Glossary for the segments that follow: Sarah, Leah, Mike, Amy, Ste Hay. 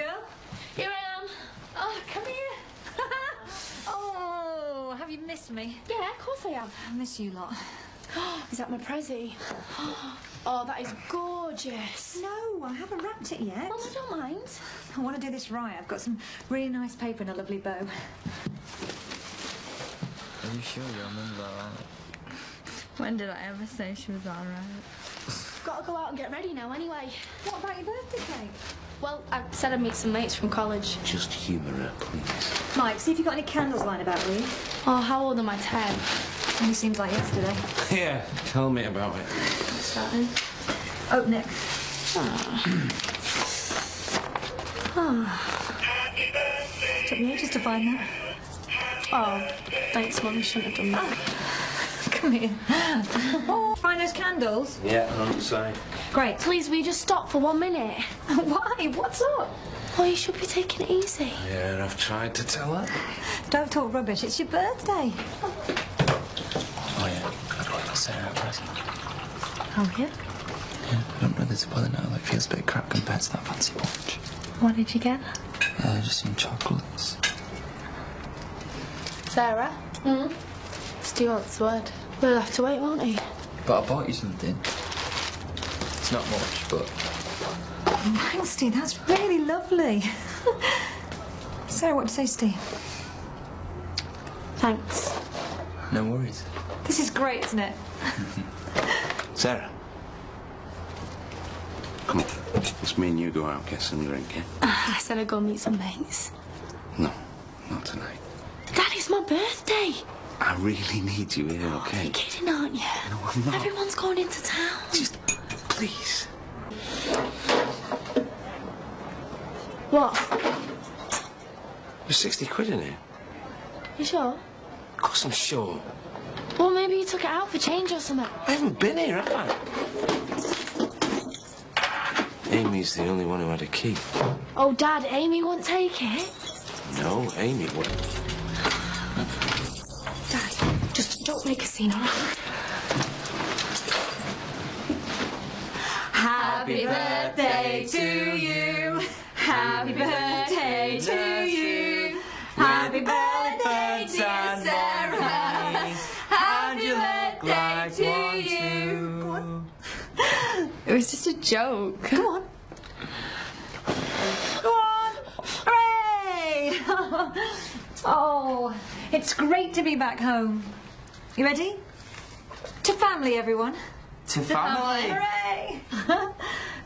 girl. Here I am. Oh, come here. Oh, have you missed me? Yeah, of course I have. I miss you lot. Is that my prezzy? Oh, that is gorgeous. No, I haven't wrapped it yet. Well, I don't mind. I want to do this right. I've got some really nice paper and a lovely bow. Are you sure your mum's all right? When did I ever say she was all right? Gotta go out and get ready now anyway. What about your birthday cake? Well, I said I'd meet some mates from college. Just humour her, please. Mike, see if you've got any candles lying about, will you? Oh, how old am I? 10. It seems like yesterday. Yeah, tell me about it. Starting. Open it. Oh. Happy birthday. Took me ages to find that. Oh, thanks, Mum. You shouldn't have done that. Oh. Come here. Oh, find those candles? Yeah, I'm outside. Great. Please, will you just stop for 1 minute? Why? What's up? Oh, you should be taking it easy. Yeah, I've tried to tell her. Don't talk rubbish. It's your birthday. Oh. Sarah, present. Oh, yeah? Yeah, I don't really spoil it now. Like, feels a bit crap compared to that fancy watch. What did you get? Just some chocolates. Sarah? Mm? Stu wants the word. We'll have to wait, won't he? But I bought you something. It's not much, but... Oh, thanks, Stu. That's really lovely. Sarah, what do you say, Stu? Thanks. No worries. This is great, isn't it? Sarah. Come on. It's me and you go out, get some drink, yeah? I said I'd go meet some mates. No, not tonight. Dad, it's my birthday. I really need you here, OK? Oh, you're kidding, aren't you? No, I'm not. Everyone's going into town. Just, please. What? There's 60 quid in here. You sure? Of course I'm sure. Well, maybe you took it out for change or something. I haven't been here, have I? Amy's the only one who had a key. Oh, Dad, Amy won't take it. No, Amy wouldn't. Dad, just don't make a scene, all right? Happy birthday to you. Happy birthday to you. Happy birthday, dear Sarah. To you. Go on. It was just a joke. Go on. Go on. Hooray! Oh, it's great to be back home. You ready? To family, everyone. To family. Hooray!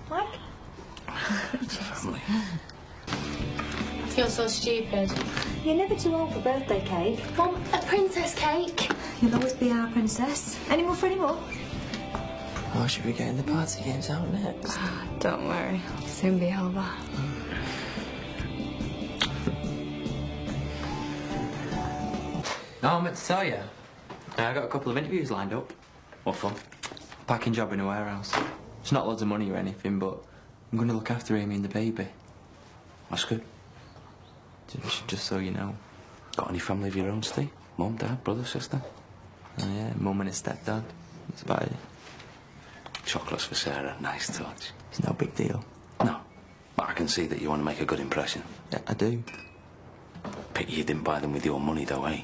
Mike? To family. I feel so stupid. You're never too old for birthday cake. Mum, a princess cake. You'll always be our princess. Any more for any more? Well, should we get in the party games out next? Oh, don't worry, it'll soon be over. Oh, I meant to tell you. I got a couple of interviews lined up. What fun. Packing job in a warehouse. It's not loads of money or anything, but I'm going to look after Amy and the baby. That's good. Just so you know. Got any family of your own, Steve? Mum, Dad, brother, sister? Oh, yeah, Mum and his stepdad. That's about it. Chocolates for Sarah, nice touch. It's no big deal. No, but I can see that you want to make a good impression. Yeah, I do. Pity you didn't buy them with your money, though, eh?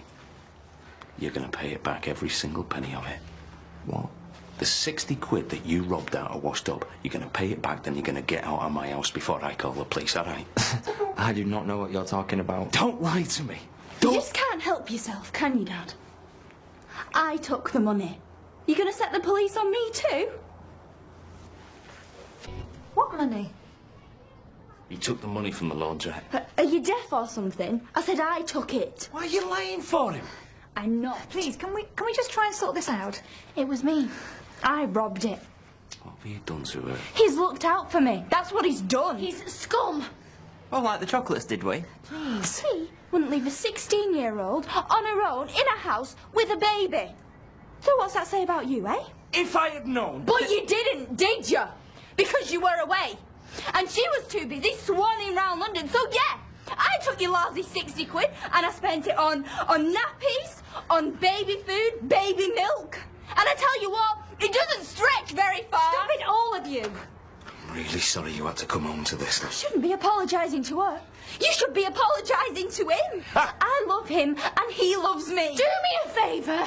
You're going to pay it back, every single penny of it. What? The 60 quid that you robbed out or washed up, you're going to pay it back, then you're going to get out of my house before I call the police, all right? I do not know what you're talking about. Don't lie to me. Don't... You just can't help yourself, can you, Dad? I took the money. You're going to set the police on me too? What money? You took the money from the laundrette. Are you deaf or something? I said I took it. Why are you lying for him? I'm not. Please, can we just try and sort this out? It was me. I robbed it. What have you done to her? He's looked out for me. That's what he's done. He's scum. Well, like the chocolates, did we? Please. He wouldn't leave a 16-year-old on her own in a house with a baby. So what's that say about you, eh? If I had known... But you didn't, did you? Because you were away. And she was too busy swanning round London, so yeah. I took your lousy 60 quid and I spent it on nappies, on baby food, baby milk. And I tell you what, it doesn't stretch very far. Stop it, all of you. I'm really sorry you had to come home to this. You shouldn't be apologising to her. You should be apologising to him. Ah. I love him and he loves me. Do me a favour.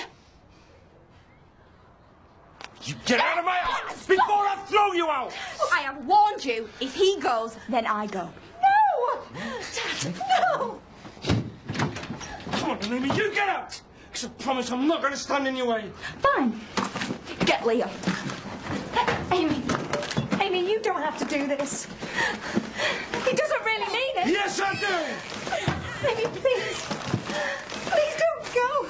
You get out of my house before I throw you out! Well, I have warned you. If he goes, then I go. No! Dad, no! Come on, Amy, you get out! Because I promise I'm not going to stand in your way. Fine. Get Leah. Amy. Amy, you don't have to do this. He doesn't really mean it. Yes, I do! Amy, please. Please don't go.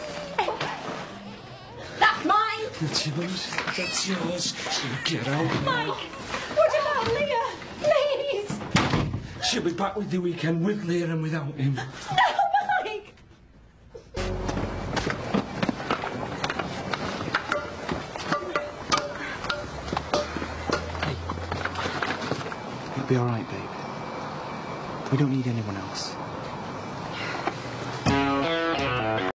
That's mine! That's yours. That's yours. So get out. Mike! What about Leah? Please! She'll be back with the weekend with Leah and without him. No, Mike! Hey. It'll be alright, babe. We don't need anyone else.